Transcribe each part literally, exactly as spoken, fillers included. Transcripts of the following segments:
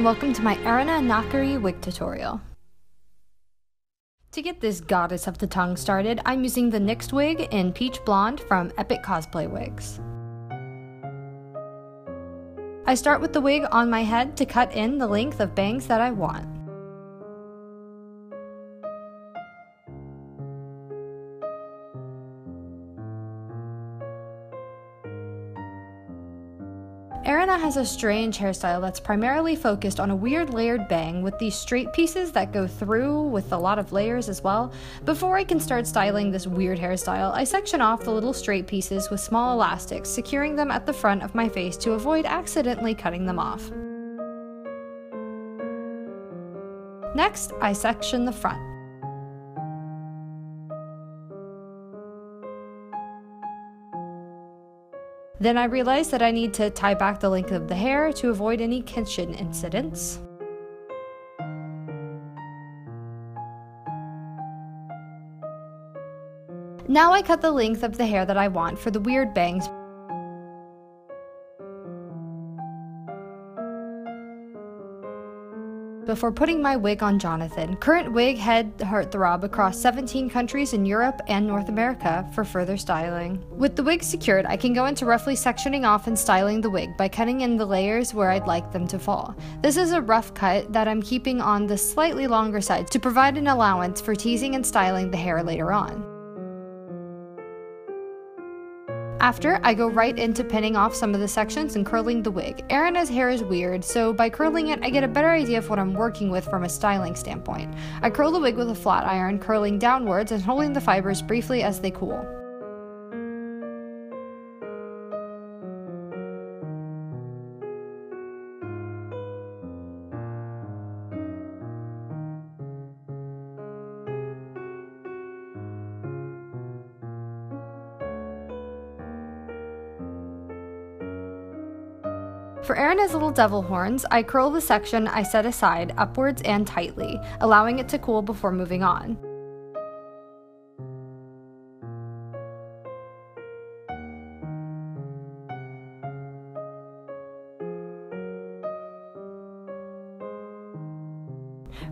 and welcome to my Erina Nakari wig tutorial. To get this goddess of the tongue started, I'm using the N Y X wig in Peach Blonde from Epic Cosplay Wigs. I start with the wig on my head to cut in the length of bangs that I want. Erina has a strange hairstyle that's primarily focused on a weird layered bang with these straight pieces that go through with a lot of layers as well. Before I can start styling this weird hairstyle, I section off the little straight pieces with small elastics, securing them at the front of my face to avoid accidentally cutting them off. Next, I section the front. Then I realized that I need to tie back the length of the hair to avoid any kitchen incidents. Now I cut the length of the hair that I want for the weird bangs. Before putting my wig on Jonathan, current wig head heartthrob across seventeen countries in Europe and North America for further styling. With the wig secured, I can go into roughly sectioning off and styling the wig by cutting in the layers where I'd like them to fall. This is a rough cut that I'm keeping on the slightly longer side to provide an allowance for teasing and styling the hair later on. After, I go right into pinning off some of the sections and curling the wig. Erina's hair is weird, so by curling it, I get a better idea of what I'm working with from a styling standpoint. I curl the wig with a flat iron, curling downwards and holding the fibers briefly as they cool. For Erina's little devil horns, I curl the section I set aside upwards and tightly, allowing it to cool before moving on.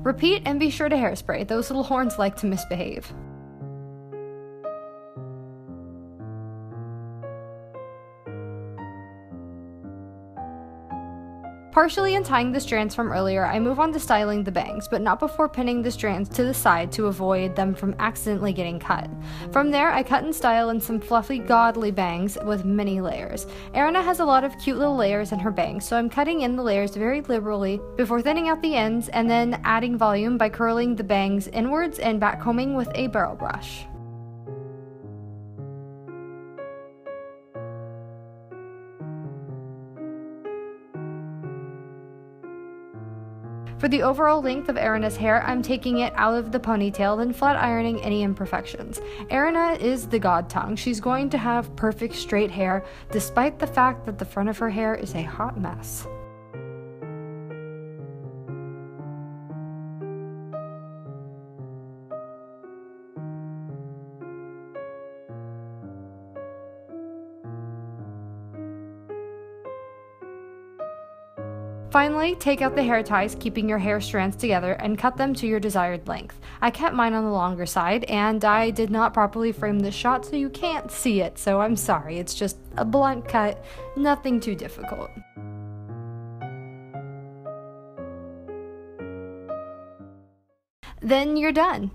Repeat and be sure to hairspray, those little horns like to misbehave. Partially untying the strands from earlier, I move on to styling the bangs, but not before pinning the strands to the side to avoid them from accidentally getting cut. From there, I cut and style in some fluffy, godly bangs with many layers. Erina has a lot of cute little layers in her bangs, so I'm cutting in the layers very liberally before thinning out the ends and then adding volume by curling the bangs inwards and backcombing with a barrel brush. For the overall length of Erina's hair, I'm taking it out of the ponytail, then flat ironing any imperfections. Erina is the god tongue. She's going to have perfect straight hair, despite the fact that the front of her hair is a hot mess. Finally, take out the hair ties, keeping your hair strands together, and cut them to your desired length. I kept mine on the longer side, and I did not properly frame this shot, so you can't see it, so I'm sorry. It's just a blunt cut, nothing too difficult. Then you're done.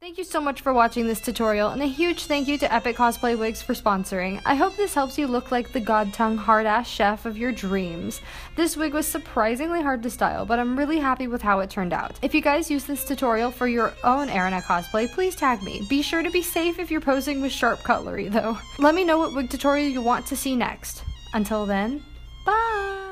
Thank you so much for watching this tutorial, and a huge thank you to Epic Cosplay Wigs for sponsoring. I hope this helps you look like the god tongue hard-ass chef of your dreams. This wig was surprisingly hard to style, but I'm really happy with how it turned out. If you guys use this tutorial for your own Erina cosplay, please tag me. Be sure to be safe if you're posing with sharp cutlery, though. Let me know what wig tutorial you want to see next. Until then, bye!